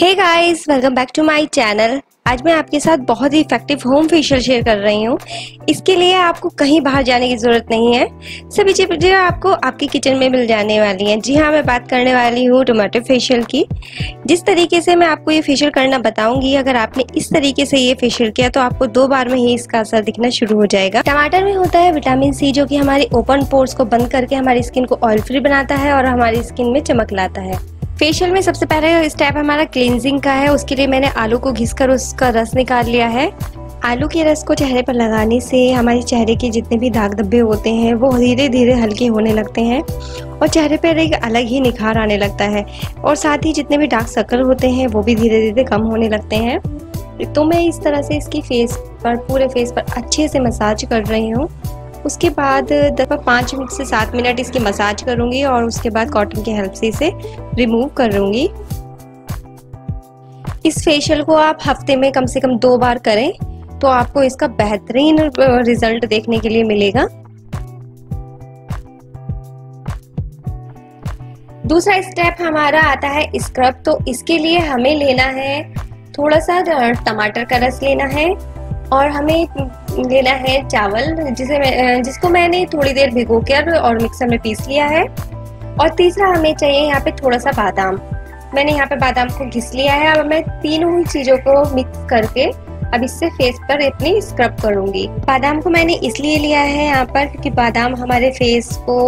Hey guys, welcome back to my channel. आज मैं आपके साथ बहुत ही इफेक्टिव होम फेशियल शेयर कर रही हूँ। इसके लिए आपको कहीं बाहर जाने की ज़रूरत नहीं है, सभी चीज़ें आपको आपके किचन में मिल जाने वाली हैं। जी हाँ, मैं बात करने वाली हूँ टोमेटो फेशियल की। जिस तरीके से मैं आपको ये फेशियल करना बताऊंगी, अगर आपने इस तरीके से ये फेशियल किया तो आपको 2 बार में ही इसका असर दिखना शुरू हो जाएगा। टमाटर में होता है विटामिन सी, जो कि हमारे ओपन पोर्स को बंद करके हमारी स्किन को ऑयल फ्री बनाता है और हमारी स्किन में चमक लाता है। फेशियल में सबसे पहले स्टेप हमारा क्लींजिंग का है। उसके लिए मैंने आलू को घिसकर उसका रस निकाल लिया है। आलू के रस को चेहरे पर लगाने से हमारे चेहरे के जितने भी दाग धब्बे होते हैं वो धीरे धीरे हल्के होने लगते हैं और चेहरे पर एक अलग ही निखार आने लगता है, और साथ ही जितने भी डार्क सर्कल होते हैं वो भी धीरे धीरे कम होने लगते हैं। तो मैं इस तरह से इसकी फेस पर, पूरे फेस पर अच्छे से मसाज कर रही हूँ। उसके बाद 5 मिनट से 7 मिनट इसकी मसाज करूंगी और उसके बाद कॉटन की हेल्प से इसे रिमूव करूंगी। इस फेशियल को आप हफ्ते में कम से कम 2 बार करें तो आपको इसका बेहतरीन रिजल्ट देखने के लिए मिलेगा। दूसरा स्टेप हमारा आता है स्क्रब। तो इसके लिए हमें लेना है थोड़ा सा टमाटर का रस लेना है और हमें लेना है चावल, जिसको मैंने थोड़ी देर भिगोकर और मिक्सर में पीस लिया है। और तीसरा हमें चाहिए यहाँ पे थोड़ा सा बादाम। मैंने यहाँ पे बादाम को घिस लिया है। अब मैं तीनों ही चीज़ों को मिक्स करके अब इससे फेस पर अपनी स्क्रब करूँगी। बादाम को मैंने इसलिए लिया है यहाँ पर क्योंकि बादाम हमारे फेस को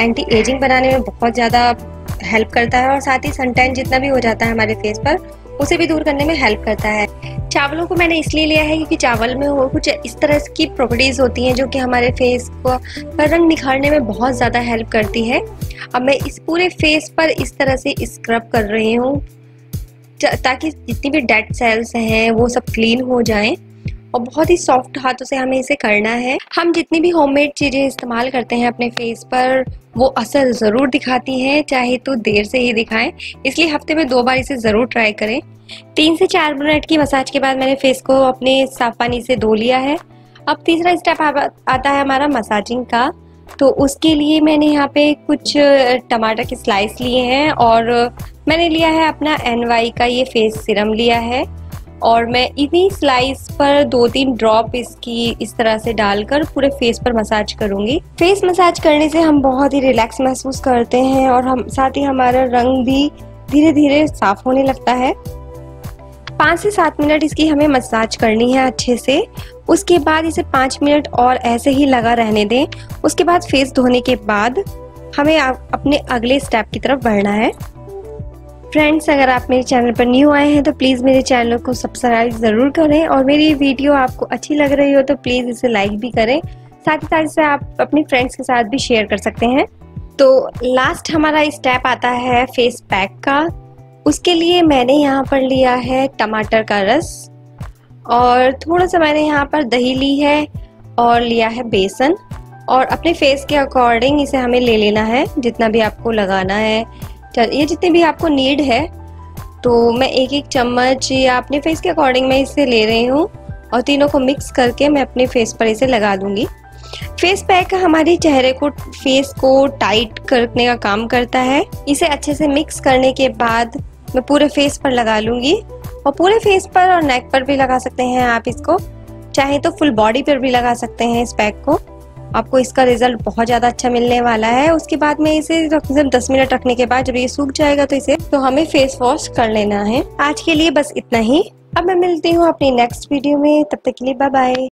एंटी एजिंग बनाने में बहुत ज़्यादा हेल्प करता है और साथ ही सनटैन जितना भी हो जाता है हमारे फेस पर उसे भी दूर करने में हेल्प करता है। चावलों को मैंने इसलिए लिया है क्योंकि चावल में कुछ इस तरह की प्रॉपर्टीज़ होती हैं जो कि हमारे फेस को रंग निखारने में बहुत ज़्यादा हेल्प करती है। अब मैं इस पूरे फेस पर इस तरह से स्क्रब कर रही हूँ ताकि जितनी भी डेड सेल्स हैं वो सब क्लीन हो जाएं, और बहुत ही सॉफ्ट हाथों से हमें इसे करना है। हम जितनी भी होममेड चीज़ें इस्तेमाल करते हैं अपने फेस पर वो असर ज़रूर दिखाती हैं, चाहे तो देर से ही दिखाएं, इसलिए हफ्ते में 2 बार इसे ज़रूर ट्राई करें। 3 से 4 मिनट की मसाज के बाद मैंने फेस को अपने साफ पानी से धो लिया है। अब तीसरा स्टेप आता है हमारा मसाजिंग का। तो उसके लिए मैंने यहाँ पे कुछ टमाटर के स्लाइस लिए हैं और मैंने लिया है अपना NY का ये फेस सीरम लिया है, और मैं इन्हीं स्लाइस पर 2-3 ड्रॉप इसकी इस तरह से डालकर पूरे फेस पर मसाज करूंगी। फेस मसाज करने से हम बहुत ही रिलैक्स महसूस करते हैं और हम साथ ही हमारा रंग भी धीरे धीरे साफ होने लगता है। 5 से 7 मिनट इसकी हमें मसाज करनी है अच्छे से। उसके बाद इसे 5 मिनट और ऐसे ही लगा रहने दें। उसके बाद फेस धोने के बाद हमें अपने अगले स्टेप की तरफ बढ़ना है। फ्रेंड्स, अगर आप मेरे चैनल पर न्यू आए हैं तो प्लीज़ मेरे चैनल को सब्सक्राइब ज़रूर करें, और मेरी वीडियो आपको अच्छी लग रही हो तो प्लीज़ इसे लाइक भी करें, साथ ही साथ इसे आप अपने फ्रेंड्स के साथ भी शेयर कर सकते हैं। तो लास्ट हमारा स्टेप आता है फेस पैक का। उसके लिए मैंने यहाँ पर लिया है टमाटर का रस और थोड़ा सा मैंने यहाँ पर दही ली है और लिया है बेसन, और अपने फेस के अकॉर्डिंग इसे हमें ले लेना है जितना भी आपको लगाना है, ये जितनी भी आपको नीड है। तो मैं 1-1 चम्मच या अपने फेस के अकॉर्डिंग मैं इसे ले रही हूँ और तीनों को मिक्स करके मैं अपने फेस पर इसे लगा दूँगी। फेस पैक हमारे चेहरे को, फेस को टाइट करने का काम करता है। इसे अच्छे से मिक्स करने के बाद मैं पूरे फेस पर लगा लूँगी, और पूरे फेस पर और नेक पर भी लगा सकते हैं आप इसको, चाहे तो फुल बॉडी पर भी लगा सकते हैं इस पैक को। आपको इसका रिजल्ट बहुत ज़्यादा अच्छा मिलने वाला है। उसके बाद मैं इसे तकरीबन 10 मिनट रखने के बाद जब ये सूख जाएगा तो इसे हमें फेस वॉश कर लेना है। आज के लिए बस इतना ही। अब मैं मिलती हूँ अपनी नेक्स्ट वीडियो में, तब तक के लिए बाय बाय।